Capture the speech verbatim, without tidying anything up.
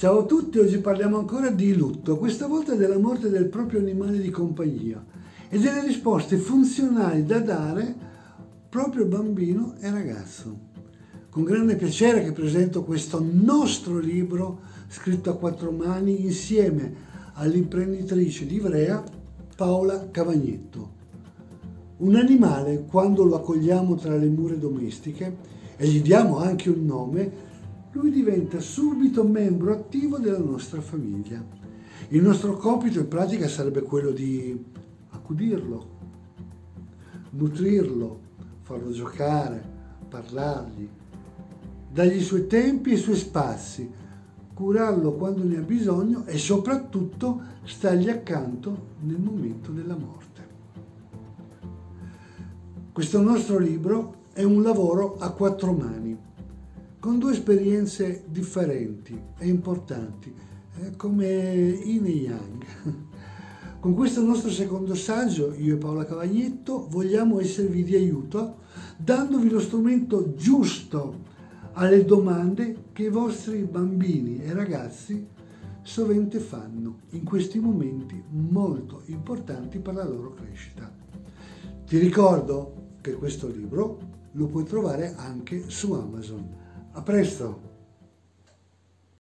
Ciao a tutti, oggi parliamo ancora di lutto, questa volta della morte del proprio animale di compagnia e delle risposte funzionali da dare proprio bambino e ragazzo. Con grande piacere che presento questo nostro libro scritto a quattro mani insieme all'imprenditrice di Ivrea, Paola Cavagnetto. Un animale, quando lo accogliamo tra le mura domestiche e gli diamo anche un nome, lui diventa subito membro attivo della nostra famiglia. Il nostro compito in pratica sarebbe quello di accudirlo, nutrirlo, farlo giocare, parlargli, dargli i suoi tempi e i suoi spazi, curarlo quando ne ha bisogno e soprattutto stargli accanto nel momento della morte. Questo nostro libro è un lavoro a quattro mani, con due esperienze differenti e importanti, eh, come Yin e Yang. Con questo nostro secondo saggio, io e Paola Cavagnetto vogliamo esservi di aiuto, dandovi lo strumento giusto alle domande che i vostri bambini e ragazzi sovente fanno in questi momenti molto importanti per la loro crescita. Ti ricordo che questo libro lo puoi trovare anche su Amazon. A presto!